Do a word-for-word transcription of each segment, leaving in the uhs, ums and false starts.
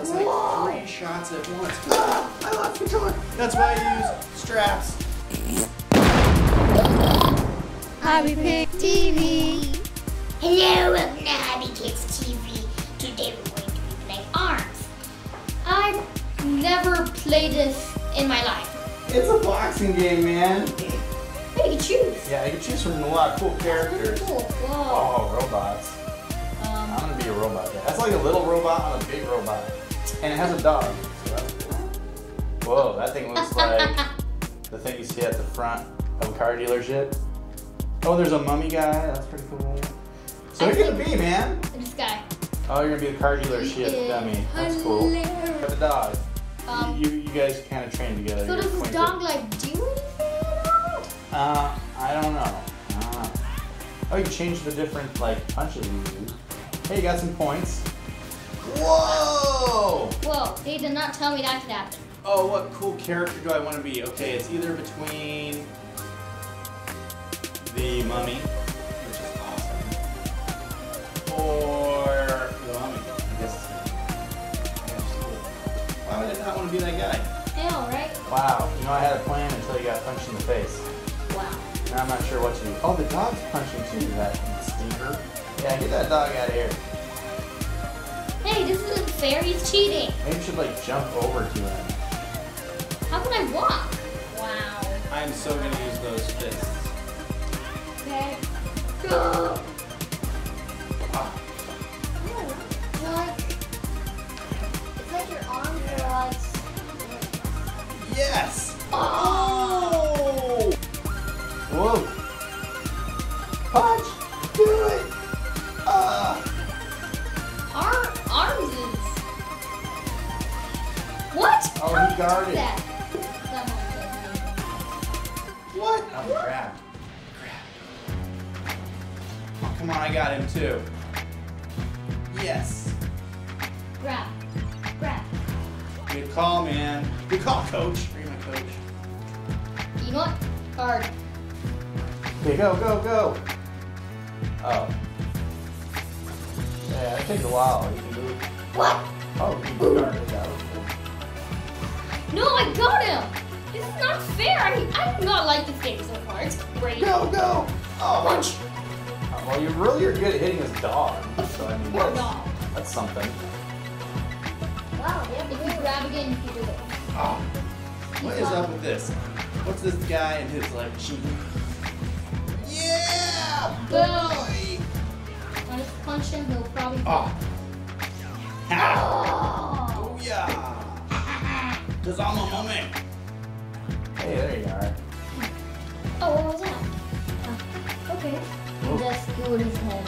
control. It's like Whoa. three shots at once. Ah, I lost control. That's why you use straps. Hobby Pig T V. Hello, welcome to Hobby Kids T V. Today we're going to be playing Arms. I've never played this in my life. It's a boxing game, man. I can choose. Yeah, you can choose from a lot of cool characters. Cool. Whoa. Oh, robots. Um, I'm gonna be a robot. That's like a little robot on a big robot, and it has a dog. So that's cool. Whoa, that thing looks like the thing you see at the front of a car dealership. Oh, there's a mummy guy. That's pretty cool. So who's gonna be, man? This guy. Oh, you're gonna be the car dealership yeah. dummy. That's cool. For the dog. Um, you, you you guys kind of train together. So does the dog like do anything? Uh, I don't know. Uh, oh, you can change the different like punches you do. Hey, you got some points. Whoa! Whoa! They did not tell me that could happen. Oh, what cool character do I want to be? Okay, it's either between the mummy, which is awesome, or the mummy. I guess. Why would I not want to be that guy? I know, right? Wow. You know, I had a plan until you got punched in the face. Wow. Now I'm not sure what to do. Oh, the dog's punching too. That stinker. Yeah, get that dog out of here. Hey, this isn't fair. He's cheating. Maybe you should like jump over to him. How can I walk? Wow. I'm so gonna use those fists. Okay. Go. Ah. Oh, it's like it's like your arms are like. Yes. Oh. Whoa! Punch! Do it! Uh. Our arms is... What? Oh, How he guarded. That? What? Oh, what? Grab. Grab. Come on, I got him too. Yes. Grab. Grab. Good call, man. Good call, coach. Are you my coach? You know what? Guard. Okay, go, go, go! Oh. Yeah, it takes a while. You can move. What? Oh, you can guard it. That was cool. No, I got him! This is not fair! I mean, I do not like this game so far. It's great. Go, go! Oh! Punch! Oh, well, you really are good at hitting this dog. So, I mean, that's, dog. that's something. Wow, yeah, if you grab again, you can do it. Oh. What He's is up with this? What's this guy and his, like, cheating? Yeah! Boom! When it's punched him, he'll probably... Oh! Ow! Oh, yeah! Because I'm a moment! Hey, there you are. Oh, what was that? Uh, okay. Oh. Just scoot his head.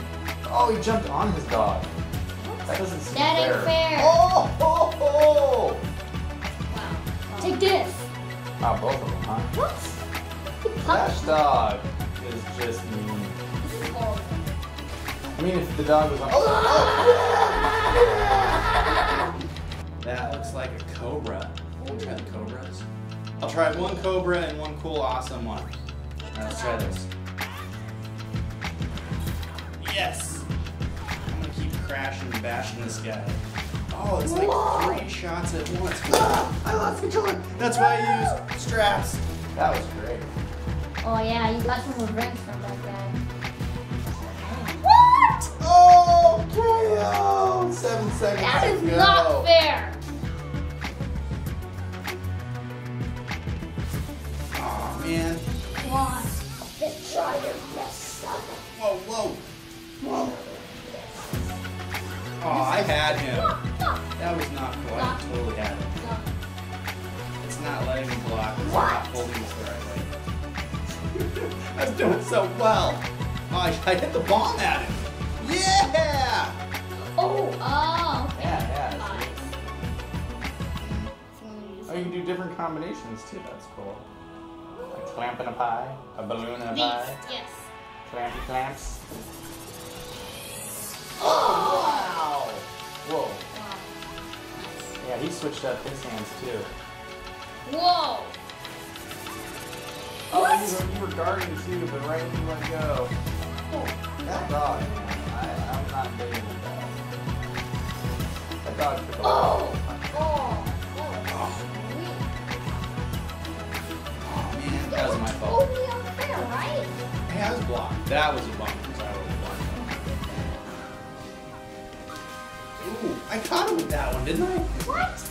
Oh, he jumped on his dog. What? That doesn't seem that fair. That ain't fair. Oh! Oh! Oh! Wow. Um, Take this! Wow, both of them, huh? What? He punched dog. Is just mean. I mean, if the dog was like, oh, oh, yeah. That looks like a cobra. We'll try the cobras. I'll try one cobra and one cool, awesome one. All right, let's try this. Yes! I'm gonna keep crashing and bashing this guy. Oh, it's like Whoa. three shots at once. Ah, I lost control. That's why you use straps. That was great. Oh yeah, you got some revenge from that guy. What? Oh, K O! Seven seconds. That is ago. not fair. Oh man. Come on. Just try your best. Whoa, whoa, whoa. Oh, I had him. That was not cool. I totally had him. It's not letting him block. It's what? Not holding us the right way. I was doing so well. Oh, I, I hit the bomb at him. Yeah! Oh, oh. Okay. Yeah, yeah. Nice. Oh, you can do different combinations too. That's cool. Like clamping a pie, a balloon and a These, pie. Yes. Clampy clamps. Oh, wow. Whoa. Wow. Yeah, he switched up his hands too. Whoa. Oh, you were, you were guarding too, but right when you let go. Oh, that dog, man. I, I'm not big with that. That dog took a while. Oh! Oh, way over there, right? Hey, I was blocked. That was a block. Ooh, I caught him with that one, didn't I? What?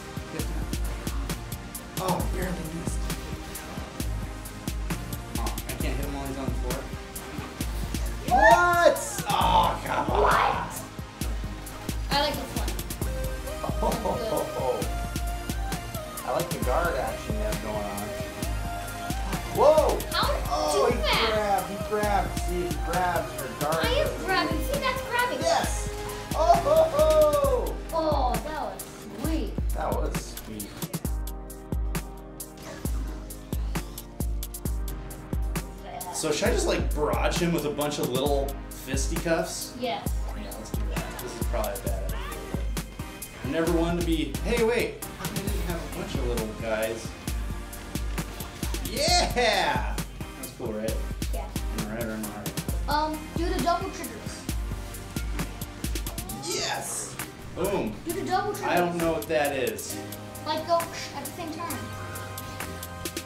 Oh, barely missed. Oh, I can't hit him while he's on the floor. What? What? Oh, God. What? I like this one. Oh, ho, ho, ho. I like the guard action you have going on. Whoa! How oh, he that? grabbed. He grabbed. See, he grabbed her guard. I am grabbing. See, that's grabbing. Yes. Oh, ho, ho. Oh, that was sweet. That was sweet. So should I just like barrage him with a bunch of little fisticuffs? Yeah. Yeah, let's do that. This is probably a bad idea. I'm never one to be, hey wait, I didn't have a bunch of little guys. Yeah! That's cool, right? Yeah. Am I right or am I right? Um, do the double triggers. Yes! Boom. Do the double triggers. I don't know what that is. Like go at the same time.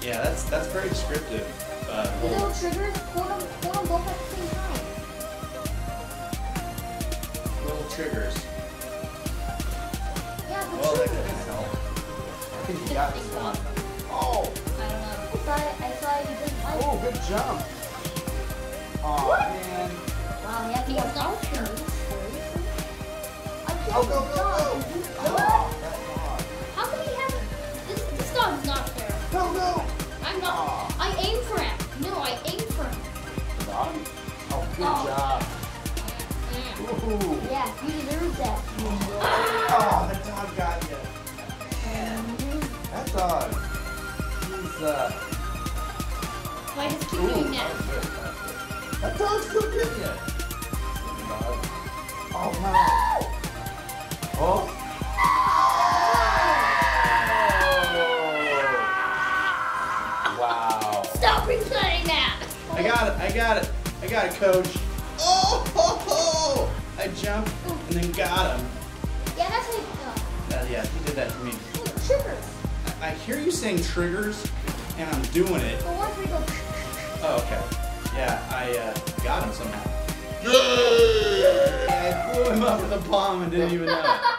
Yeah, that's that's very descriptive. Uh, the little triggers, pull them, pull them both at the same time. Little triggers. Yeah, the well, triggers. Well, that could help. I think you got this one. Oh! I don't know. I saw it, I saw it, you didn't like it. Oh, good jump. Aw, what? Man. Wow, we have to get down here. I can't oh, go, go, go. Oh, that dog. How come he hasn't? This, this dog's not fair. No, no. I'm not. Aw. I aim for him. No, I aim for him. Oh, good oh. job. Yeah. Ooh. Yeah, you deserve that. Ah. Oh, that dog got you. And that dog. He's, uh. Why does he keep doing that? That dog's still getting you. Oh, no. Oh. oh. I got it, I got it, I got it, coach. Oh, ho, ho. I jumped and then got him. Yeah, that's how you uh, Yeah, he did that to me. Oh, triggers. I, I hear you saying triggers, and I'm doing it. Well, once we go... Oh, okay. Yeah, I uh, got him somehow. I blew him up with a bomb and didn't even know.